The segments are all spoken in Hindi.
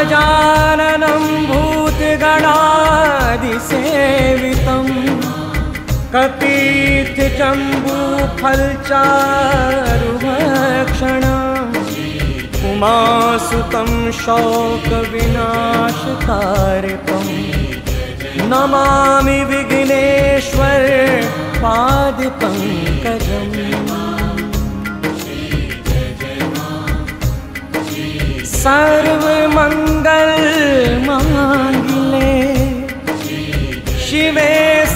गजाननं भूतगणादिसेवितं कपीतजम्बूफलचारुभक्षणं उमासुतं शोकविनाशकारकं नमामि विघ्नेश्वर पादपङ्कजम्। सर्व मंगल मांगले शिवे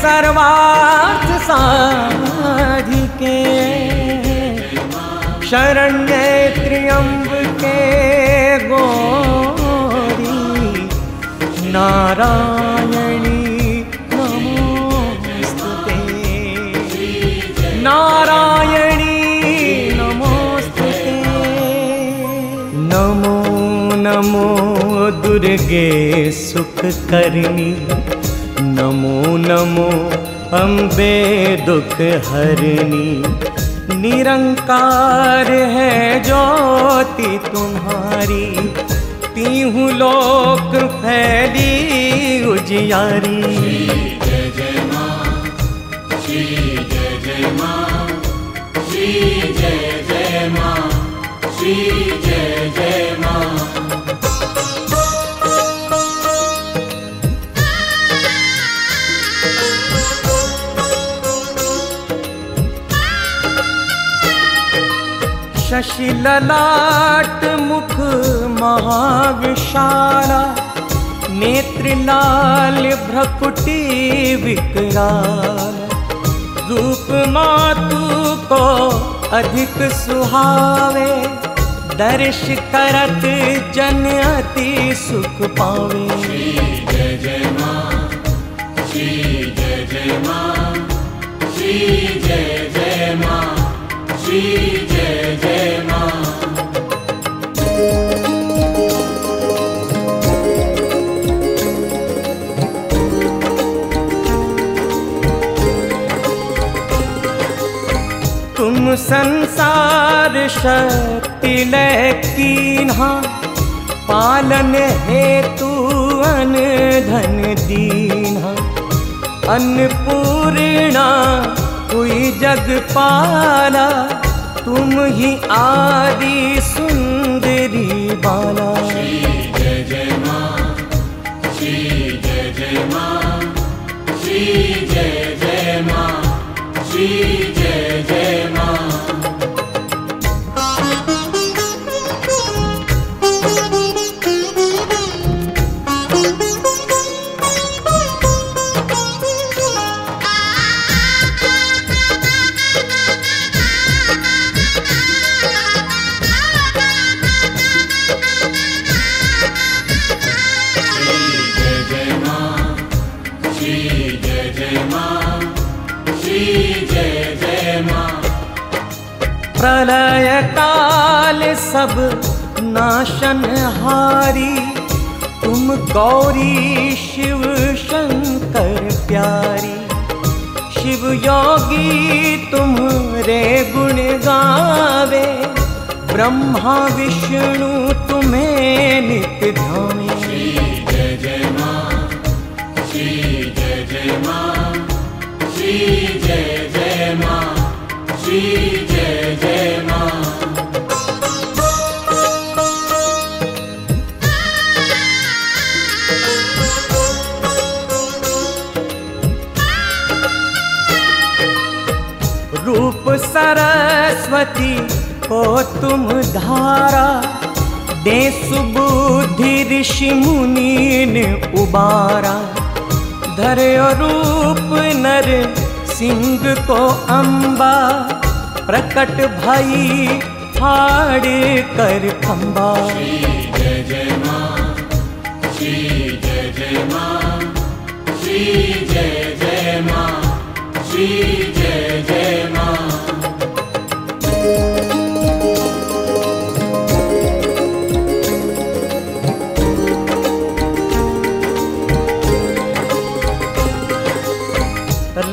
सर्वार्थ साधिके शरण्ये त्र्यंबके गौरी नारायणी नमोस्तुते। नारायणी नमोस्तुते। नमो नमो दुर्गे सुख करनी, नमो नमो अम्बे दुख हरनी। निरंकार है ज्योति तुम्हारी, तीहु लोक फैली उजियारी। श्री जय जय माँ, श्री जय जय माँ, श्री जय जय माँ। शशि ललाट मुख महाविशाला, नेत्र लाल भ्रकुटी विकराल। रूप मातु को अधिक सुहावे, दर्श करत जन अति सुख पावे। श्री जय जय माँ, श्री जय जय माँ, श्री जय जय माँ, श्री जय जय माँ। तुम संसार शक्ति लकीन्हा, पालन हेतु अन धन दीन्हा। अन्नपूर्णा हुई जगपाला, तुम ही आदि सुंदरी बाला। श्री जय जय माँ, श्री जय जय माँ, श्री जय जय माँ, श्री जय जय माँ। प्रलय काल सब नाशनहारी, तुम गौरी शिव शंकर प्यारी। शिव योगी तुम्हारे गुण गावे, ब्रह्मा विष्णु तुम्हें नित्य ध्यावे। श्री जय जय माँ, श्री जय जय माँ, श्री जय जय माँ, श्री जय जय माँ। रूप सरस्वती को तुम धारा, दे सुबुद्धि ऋषि मुनीन उबारा। धर्य रूप नर सिंह को अम्बा, प्रकट भाई फाड़ कर खंबा। श्री जय जय माँ, श्री जय जय माँ, श्री जय जय माँ, श्री जय जय माँ।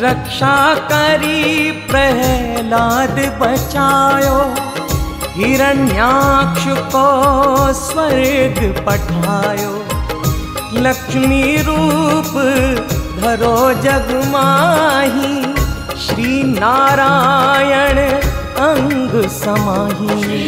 रक्षा करी प्रहलाद बचायो, हिरण्याक्ष को स्वर्ग पठायो, लक्ष्मी रूप धरो जग माही, श्री नारायण अंग समाही।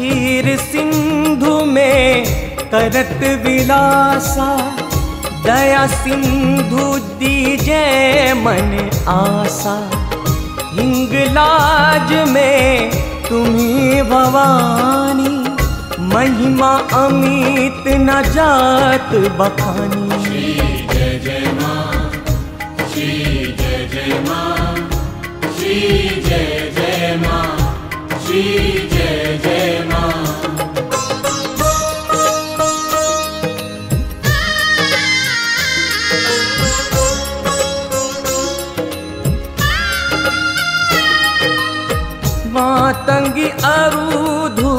क्षीर सिंधु में करत विलासा, दया सिंधु दीजे मन आसा, हिंगलाज में तुम्हें भवानी, महिमा अमित न जात बखानी। मातंगी अरुधु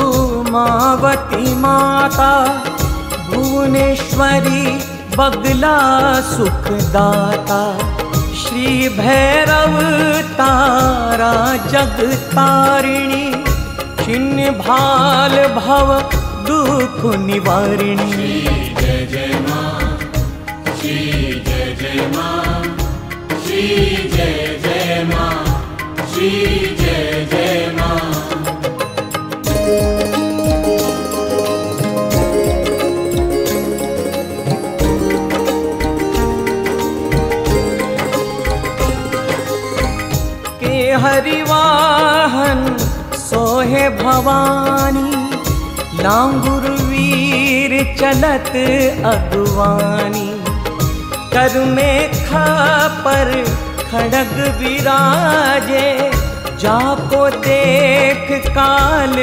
मावती माता, भुवनेश्वरी बगला सुखदाता, श्री भैरव तारा जगतारिणी, छिन्न भाल भव दुख निवारिणी। श्री जय जय मां, श्री जय जय मां, श्री जय जय मां। के हरिवाहन सोहे भवानी, लांगुर वीर चलत अगवानी, कर में खा पर खड़ग विराजे, जाको देख काल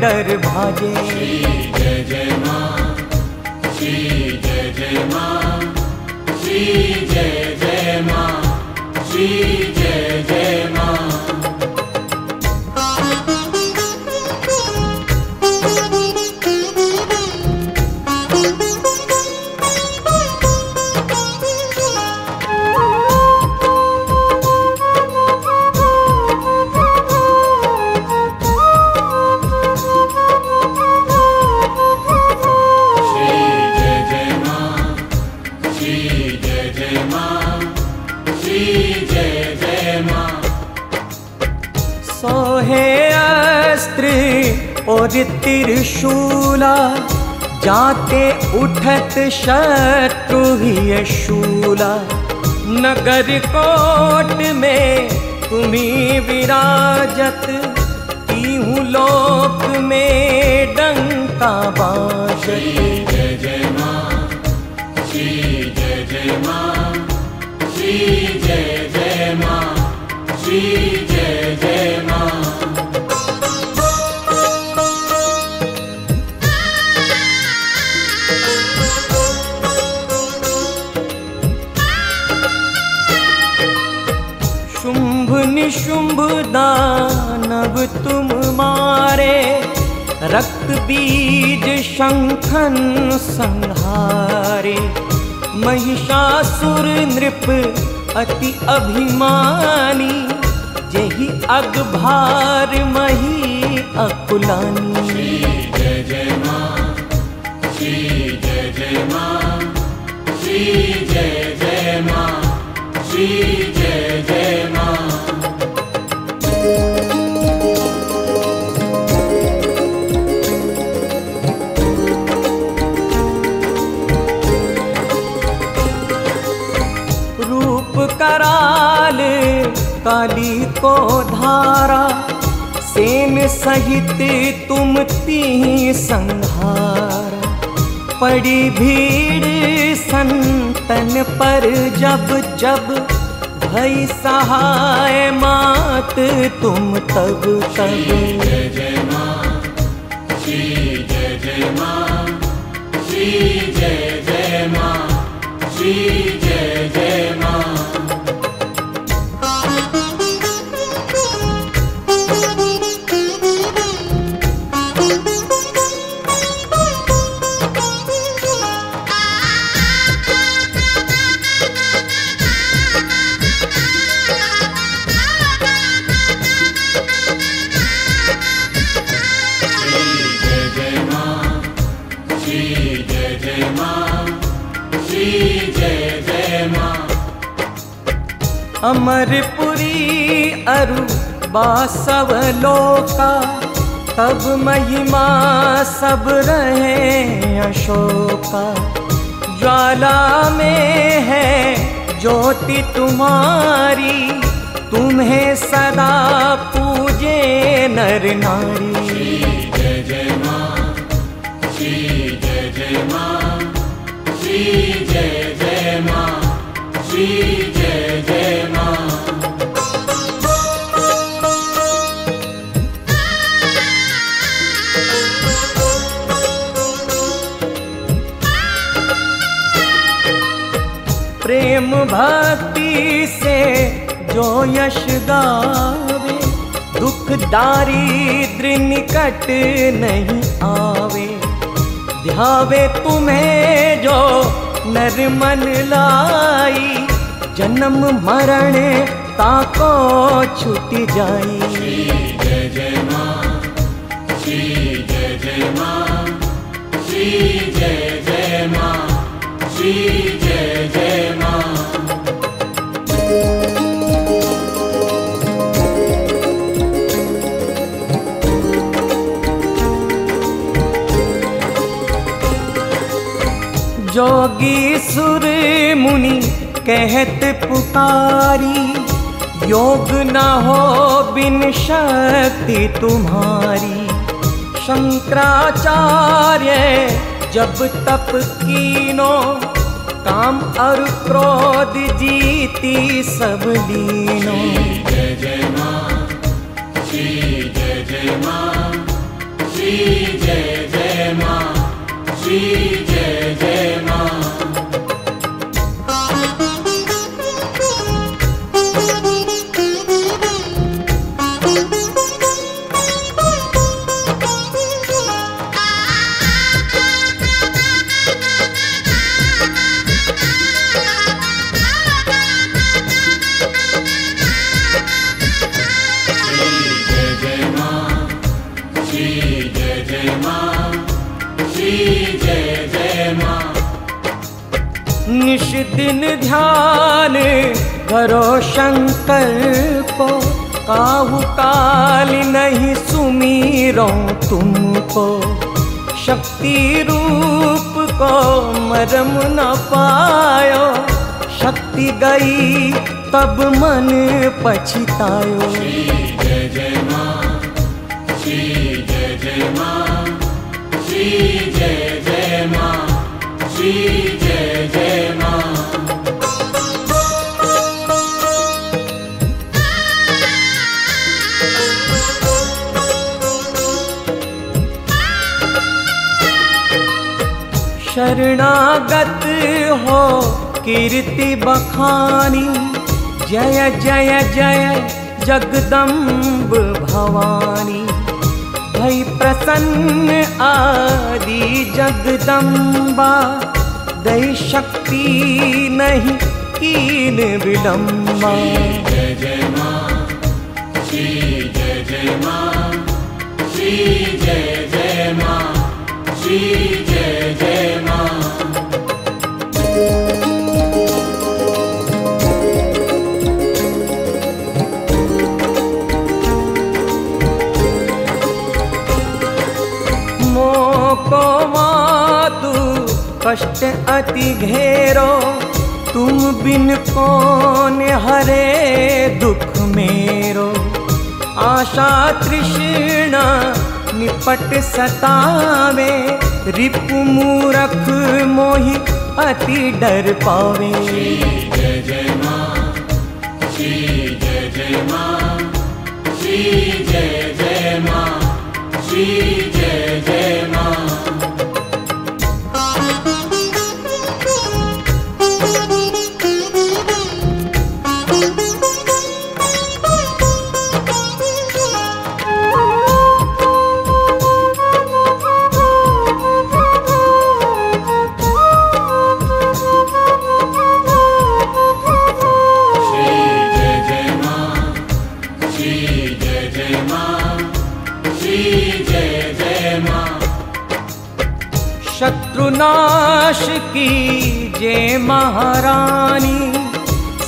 डर भाजे। श्री जय जय मां, श्री जय जय मां, श्री जय जय मां, श्री जय जय मां। सोहे अस्त्र और त्रिशूला, जाते उठत शत्रु ही शूला, नगर कोट में तुम्हें विराजत, तीहू लोक में डंका बाजत। श्री जय जय मां, श्री जय जय मां, श्री जय जय मां, श्री जय जय मां। शुंभ निशुंभ दानव तुम मारे, रक्त बीज शंखन संहारे, महिषासुर नृप अति अभिमानी, यही अगभार मही अकुलानी। श्री जय जय मां, श्री जय जय मां, श्री जय जय मां, श्री जय जय मां। कराल काली को धारा, सेन सहित तुम ती संहार, पड़ी भीड़ संतन पर जब जब, भई सहाय मात तुम तब तब। जय जय माँ श्री जय जय माँ श्री जय जय माँ श्री जय जय माँ। अमरपुरी अरु बासव लोका, तब महिमा सब रहे अशोका। ज्वाला में है ज्योति तुम्हारी, तुम्हें सदा पूजे नर नारी। श्री जय जय माँ श्री जय जय माँ श्री जय जय माँ श्री जय जय माँ। प्रेम भक्ति से जो यश गावे, दुख दारिद्र निकट नहीं आवे। ध्यावे तुम्हें जो नर मन लाई, जन्म मरण ताको छूटी जाई। श्री जय जय माँ श्री जय जय माँ श्री जय जय माँ श्री जय जय माँ। जोगी सुर मुनि कहत पुकारी, योग न हो बिन शक्ति तुम्हारी। शंकराचार्य जब तप कीनो, काम और क्रोध जीती सब लीनो। जय जय माँ श्री जय जय माँ श्री जय जय माँ श्री जय जय माँ। निश दिन ध्यान करो शंकर को, काहू काल नहीं सुमीरो तुमको। शक्ति रूप को मरम न पायो, शक्ति गई तब मन पछतायो। श्री जय जय माँ श्री जय जय माँ श्री जय जय माँ श्री जय जय माँ। शरणागत हो कीर्ति बखानी, जय जय जय जगदम्ब भवानी। भई प्रसन्न आदि जगदम्बा, दई शक्ति नहीं कीन विलम्बा। जय जय माँ श्री जय जय माँ श्री जय जय माँ श्री जय जय माँ। को मातु कष्ट अति घेरो, तुम बिन कौन हरे दुख मेरो। आशा तृष्णा निपट सतावे, रिपु मूरख मोहि अति डर पावे। श्री जय जय माँ, श्री जय जय माँ, श्री जय जय माँ। शत्रुनाश की जय महारानी,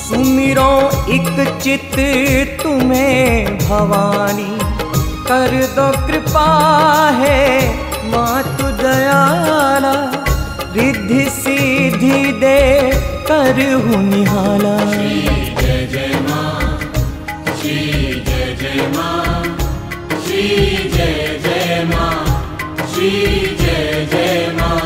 सुमिरो एक चित तुम्हें भवानी। कर दो कृपा है मातु दयाला, रिद्धि सिद्धि दे करहु निहाला। श्री जय जय माँ, श्री जय जय माँ, श्री जय जय माँ, श्री जय जय माँ।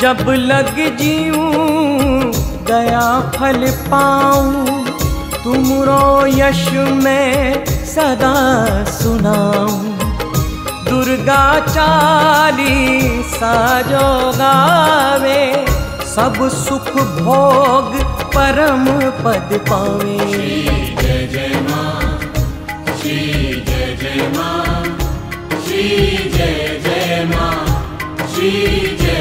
जब लग जीऊँ गया फल पाऊँ, तुमरो यश मैं सदा सुनाऊँ। दुर्गा चालीसा जो गावे, सब सुख भोग परम पद पावे। श्री जय जय माँ, श्री जय जय माँ, श्री जय जय माँ, श्री जय जय।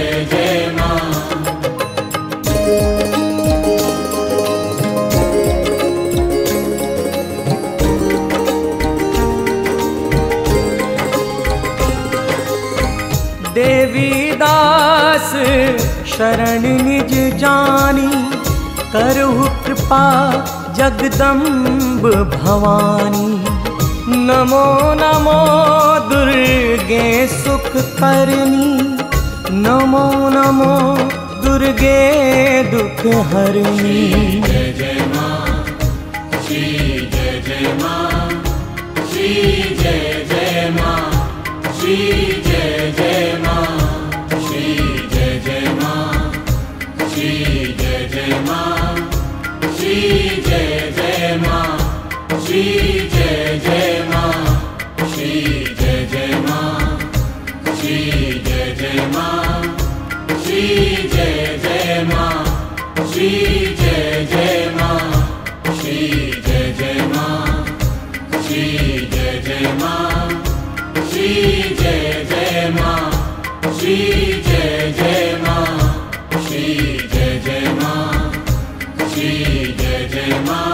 दास शरण निज जानी, करहु कृपा जगदम्ब भवानी। नमो नमो दुर्गे सुख करनी, नमो नमो दुर्गे दुख हरनी। जय जय माँ, श्री जय जय माँ, श्री जय जय माँ, श्री जय जय माँ। Shri Jai Jai Maa, Shri Jai Jai Maa, Shri Jai Jai Maa, Shri Jai Jai Maa, Shri Jai Jai Maa, Shri Jai Jai Maa, Shri Jai Jai Maa, Shri Jai Jai Maa, Shri Jai Jai Maa, Shri Jai Jai Maa, Shri Jai Jai Maa, Shri Jai Jai Maa.